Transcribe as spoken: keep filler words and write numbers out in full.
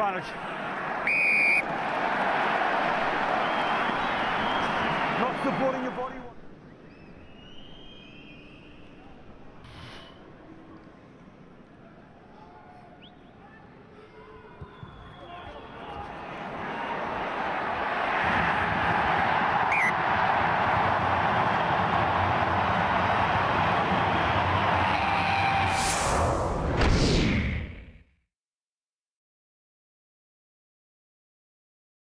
advantage. Not supporting your body.